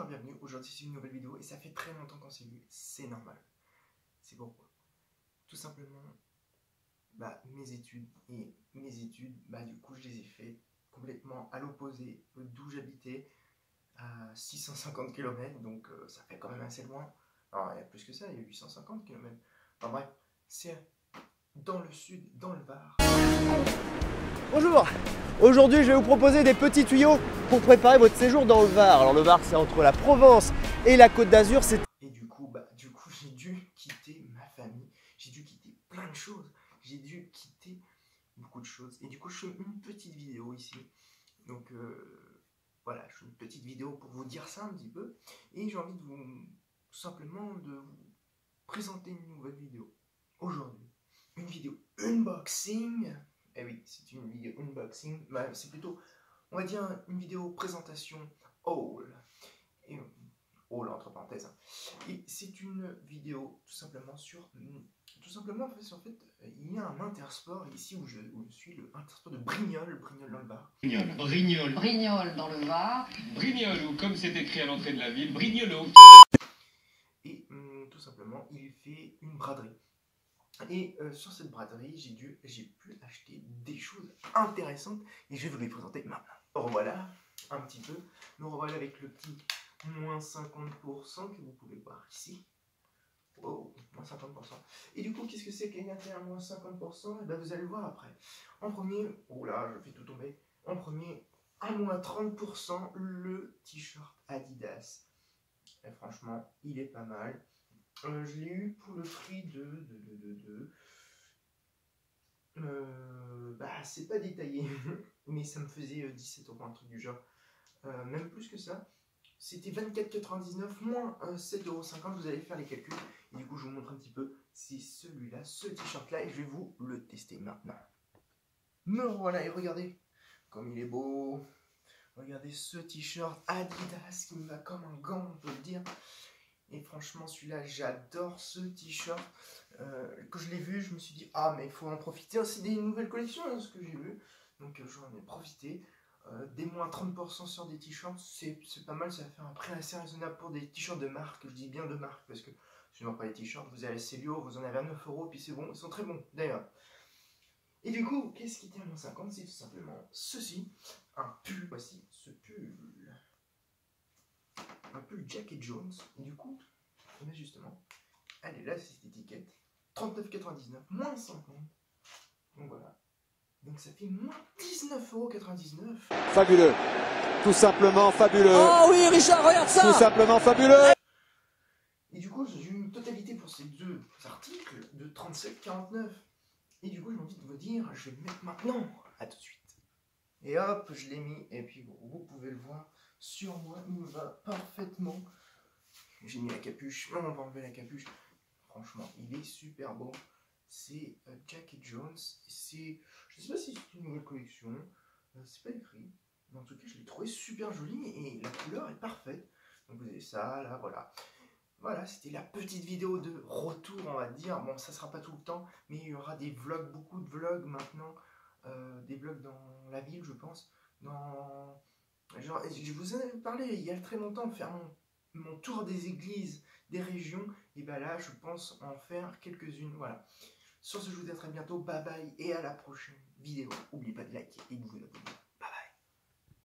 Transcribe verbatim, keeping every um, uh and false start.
Bonjour et bienvenue, aujourd'hui c'est une nouvelle vidéo et ça fait très longtemps qu'on s'est vu, c'est normal. C'est pourquoi. Tout simplement, bah, mes études et mes études, bah, du coup je les ai fait complètement à l'opposé d'où j'habitais, à six cent cinquante kilomètres, donc euh, ça fait quand même assez loin. Non, il y a plus que ça, il y a huit cent cinquante kilomètres. Enfin bref, c'est dans le sud, dans le Var. Bonjour. Aujourd'hui, je vais vous proposer des petits tuyaux pour préparer votre séjour dans le Var. Alors le Var, c'est entre la Provence et la Côte d'Azur. Et du coup, bah, du coup, j'ai dû quitter ma famille. J'ai dû quitter plein de choses. J'ai dû quitter beaucoup de choses. Et du coup, je fais une petite vidéo ici. Donc euh, voilà, je fais une petite vidéo pour vous dire ça un petit peu. Et j'ai envie de vous tout simplement de vous présenter une nouvelle vidéo aujourd'hui. Une vidéo unboxing. Eh oui, c'est une vidéo unboxing, mais c'est plutôt, on va dire, une vidéo présentation haul, et, haul entre parenthèses, et c'est une vidéo tout simplement sur, tout simplement en fait, en fait il y a un Intersport ici où je, où je suis, le Intersport de Brignoles, Brignoles dans le Var. Brignoles, Brignoles, Brignoles dans le Var, Brignoles, ou comme c'est écrit à l'entrée de la ville, Brignolo. Et hum, tout simplement, il fait une braderie. Et euh, sur cette braderie, j'ai dû, j'ai pu acheter des choses intéressantes et je vais vous les présenter maintenant. Revoilà un petit peu. Nous revoilà avec le petit moins cinquante pour cent que vous pouvez voir ici. Wow, moins cinquante pour cent. Et du coup, qu'est-ce que c'est qu'il y a derrière moins cinquante pour cent? Et bien, vous allez le voir après. En premier, oh là, je fais tout tomber. En premier, à moins trente pour cent, le t-shirt Adidas. Et franchement, il est pas mal. Euh, je l'ai eu pour le prix de... de, de, de, de... Euh, bah, c'est pas détaillé, mais ça me faisait dix-sept euros, un truc du genre. Euh, même plus que ça. C'était vingt-quatre quatre-vingt-dix-neuf moins euh, sept euros cinquante, vous allez faire les calculs. Et du coup, je vous montre un petit peu. C'est celui-là, ce t-shirt-là, et je vais vous le tester maintenant. Me voilà, et regardez, comme il est beau. Regardez ce t-shirt Adidas qui me va comme un gant, on peut le dire. Et franchement, celui-là, j'adore ce t-shirt. Euh, quand je l'ai vu, je me suis dit, ah, mais il faut en profiter. C'est des nouvelles collections, hein, ce que j'ai vu. Donc, euh, j'en ai profité. Euh, des moins trente pour cent sur des t-shirts, c'est pas mal. Ça va faire un prix assez raisonnable pour des t-shirts de marque. Je dis bien de marque, parce que sinon, pas les t-shirts. Vous allez Célio, vous en avez à neuf euros, puis c'est bon. Ils sont très bons, d'ailleurs. Et du coup, qu'est-ce qui était à moins cinquante? C'est tout simplement ceci. Un pull, voici ce pull. Un pull Jack et Jones, et du coup, mais justement, elle est là, c'est cette étiquette, trente-neuf quatre-vingt-dix-neuf, moins cinquante, donc voilà, donc ça fait moins dix-neuf euros quatre-vingt-dix-neuf. Fabuleux, tout simplement fabuleux. Oh oui Richard, regarde ça. Tout simplement fabuleux. Et du coup, j'ai une totalité pour ces deux articles de trente-sept quarante-neuf, et du coup, j'ai envie de vous dire, je vais le mettre maintenant, à tout de suite. Et hop, je l'ai mis, et puis bon, vous pouvez le voir, sur moi, il me va parfaitement. J'ai mis la capuche, on va enlever la capuche. Franchement, il est super beau. C'est euh, Jack et Jones. C'est, je sais pas si c'est une nouvelle collection, euh, c'est pas écrit. Mais en tout cas, je l'ai trouvé super joli et la couleur est parfaite. Donc vous avez ça, là, voilà. Voilà, c'était la petite vidéo de retour, on va dire. Bon, ça sera pas tout le temps, mais il y aura des vlogs, beaucoup de vlogs maintenant. Euh, des vlogs dans la ville, je pense. Dans... Genre, je vous en avais parlé il y a très longtemps, faire mon, mon tour des églises, des régions, et ben là je pense en faire quelques-unes, voilà. Sur ce, je vous dis à très bientôt, bye bye et à la prochaine vidéo. N'oubliez pas de liker et de vous abonner.